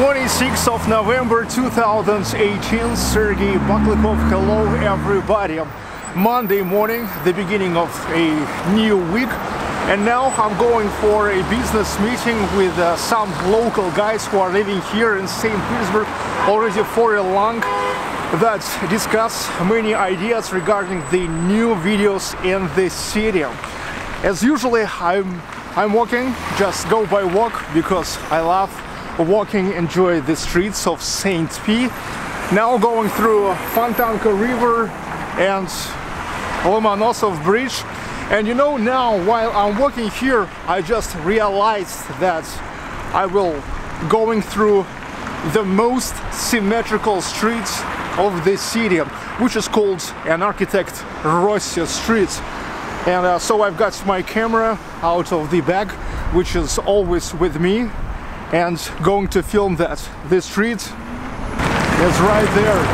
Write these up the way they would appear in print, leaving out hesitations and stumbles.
26th of November 2018, Sergei Baklykov. Hello everybody. Monday morning, the beginning of a new week, and now I'm going for a business meeting with some local guys who are living here in St. Petersburg already for a long that discuss many ideas regarding the new videos in the city. As usually, I'm walking, just go by walk because I love walking, enjoy the streets of St. Pete. Now going through Fontanka River and Lomonosov Bridge. And you know, now while I'm walking here, I just realized that I will going through the most symmetrical streets of the city, which is called an Architect Rossi street. And so I've got my camera out of the bag, which is always with me, and going to film that. The street is right there.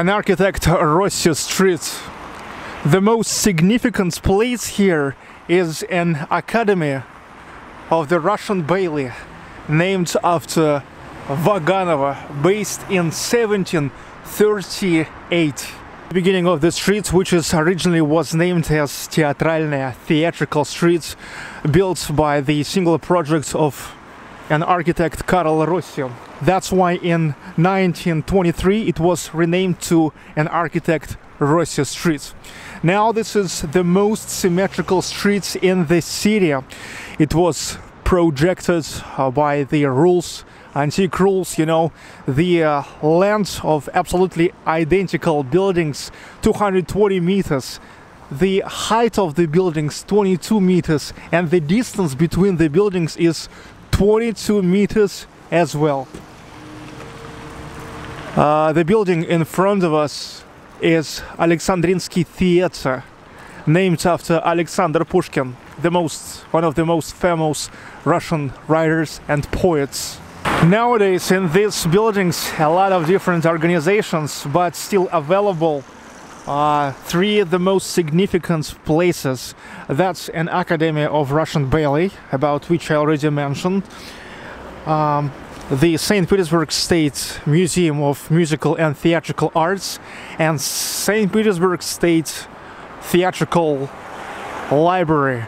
An Architect Rossi street. The most significant place here is an academy of the Russian ballet, named after Vaganova, based in 1738. The beginning of the street, which is originally was named as Teatralne, theatrical street, built by the single project of an architect Carlo Rossi. That's why in 1923 it was renamed to an Architect Rossi street. Now this is the most symmetrical street in the city. It was projected by the rules, antique rules, you know, the land of absolutely identical buildings, 220 meters. The height of the buildings, 22 meters, and the distance between the buildings is 22 meters as well. The building in front of us is Alexandrinsky Theater, named after Alexander Pushkin, one of the most famous Russian writers and poets. Nowadays in these buildings a lot of different organizations, but still available three of the most significant places. That's an Academy of Russian Ballet, about which I already mentioned, the St. Petersburg State Museum of Musical and Theatrical Arts, and St. Petersburg State Theatrical Library.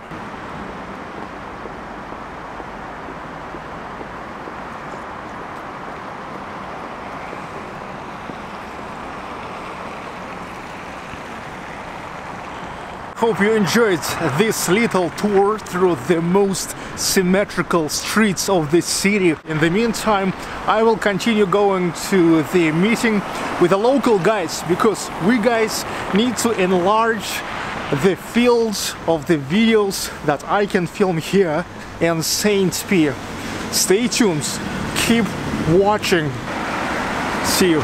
Hope you enjoyed this little tour through the most symmetrical streets of the city. In the meantime, I will continue going to the meeting with the local guys, because we guys need to enlarge the fields of the videos that I can film here in St. Pete. Stay tuned, keep watching, see you.